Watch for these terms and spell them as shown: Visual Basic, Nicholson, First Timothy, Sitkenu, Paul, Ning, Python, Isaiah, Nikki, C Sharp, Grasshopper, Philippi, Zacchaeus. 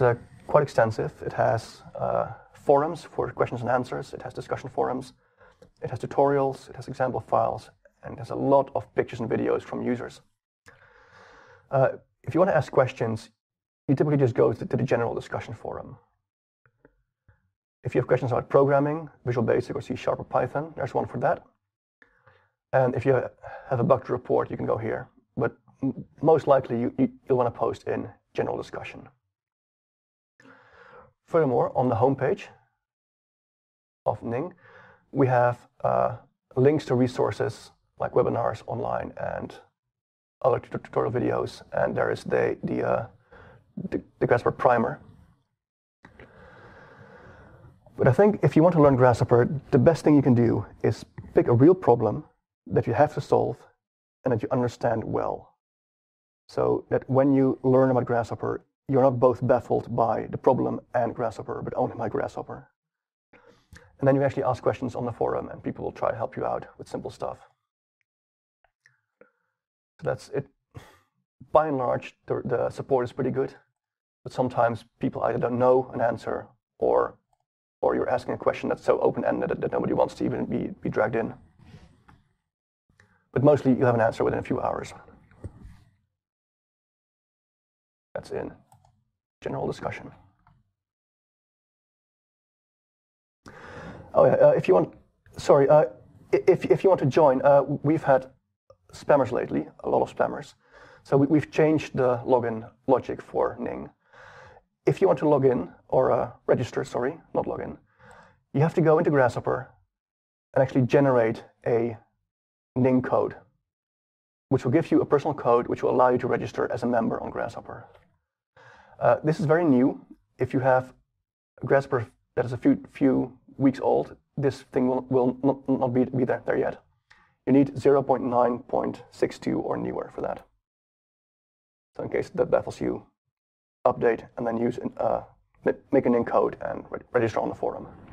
It's quite extensive. It has forums for questions and answers. It has discussion forums. It has tutorials. It has example files. And it has a lot of pictures and videos from users. If you want to ask questions, you typically just go to the general discussion forum. If you have questions about programming, Visual Basic or C Sharp or Python, there's one for that. And if you have a bug to report, you can go here. But most likely, you'll want to post in general discussion. Furthermore, on the homepage of Ning, we have links to resources like webinars online and other tutorial videos. And there is the Grasshopper primer. But I think if you want to learn Grasshopper, the best thing you can do is pick a real problem that you have to solve and that you understand well. So that when you learn about Grasshopper, you're not both baffled by the problem and Grasshopper, but only by Grasshopper. And then you actually ask questions on the forum, and people will try to help you out with simple stuff. So that's it. By and large, the support is pretty good. But sometimes people either don't know an answer, or you're asking a question that's so open-ended that nobody wants to even be dragged in. But mostly, you'll have an answer within a few hours. That's in general discussion. Oh, yeah, if you want, sorry, if you want to join, we've had spammers lately, a lot of spammers. So we've changed the login logic for Ning. If you want to log in, or register, sorry, not log in, you have to go into Grasshopper and actually generate a Ning code, which will give you a personal code which will allow you to register as a member on Grasshopper. This is very new. If you have Grasshopper that is a few weeks old, this thing will not be there yet. You need 0.9.62 or newer for that. So in case that baffles you, update and then use make a Ning code and register on the forum.